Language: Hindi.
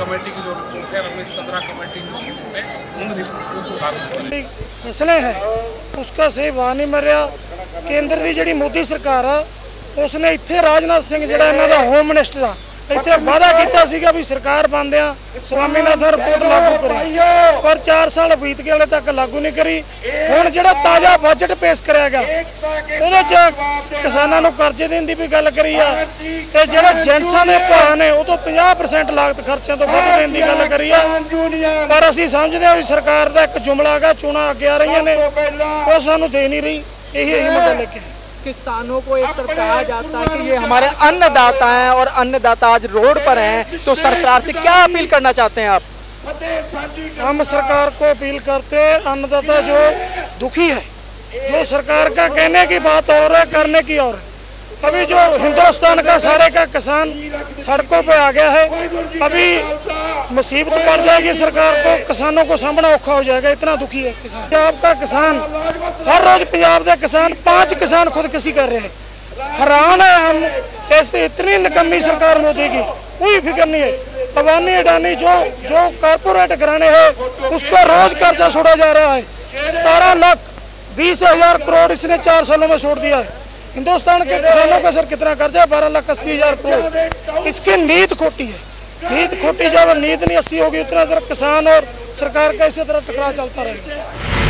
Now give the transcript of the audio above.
कमेटी की जो मुखिया हमने 17 कमेटी में उन रिपोर्टों को लागू मसले है उसका सही वाह नहीं मरिया। केंद्र की जी मोदी सरकार आ उसने इतने राजनाथ सिंह जो इन्हों का होम मिनिस्टर आ इतने वादा किया भी सरकार बनद्या स्वामीनाथन रिपोर्ट लागू करी पर 4 साल बीत गए, हले तक लागू नहीं करी। हुण जिहड़ा ताज़ा बजट पेश कराया गया किसानों को करजे देने की भी गल करी है तो जिहड़ा जैंट्सां दे भाव ने उह तों 50% लागत खर्चे तो वध देने की गल करी है। पर असीं समझदे हां भी सरकार दा एक जुमला है चोणां अगे आ रही ने वो सानूं दे नहीं रही। यही मुद्दा लेके किसानों को एक तरफ कहा जाता है कि ये हमारे अन्नदाता हैं और अन्नदाता आज रोड पर हैं, तो सरकार से क्या अपील करना चाहते हैं आप? हम सरकार को अपील करते हैं अन्नदाता जो दुखी है, जो सरकार का कहने की बात और है करने की और है। अभी जो हिंदुस्तान का सारे का किसान सड़कों पे आ गया है, अभी मुसीबत पड़ जाएगी सरकार को, किसानों को सामना औखा हो जाएगा, इतना दुखी है किसान। पंजाब का किसान हर रोज पंजाब के किसान 5 किसान खुदकुशी कर रहे हैं। हैरान है हम इससे इतनी निकम्मी सरकार मोदी की, कोई फिक्र नहीं है। अबानी अडानी जो कॉरपोरेट घराने हैं उसका रोज कर्जा छोड़ा जा रहा है। 17,20,000 करोड़ इसने 4 सालों में छोड़ दिया है। हिंदुस्तान के किसानों का सर कितना कर्जा है? 12,80,000 करोड़। इसकी नीति खोटी है, नीति खोटी। जब नीति नहीं अच्छी होगी उतना तरफ किसान और सरकार का इसी तरह टकराव चलता रहेगा।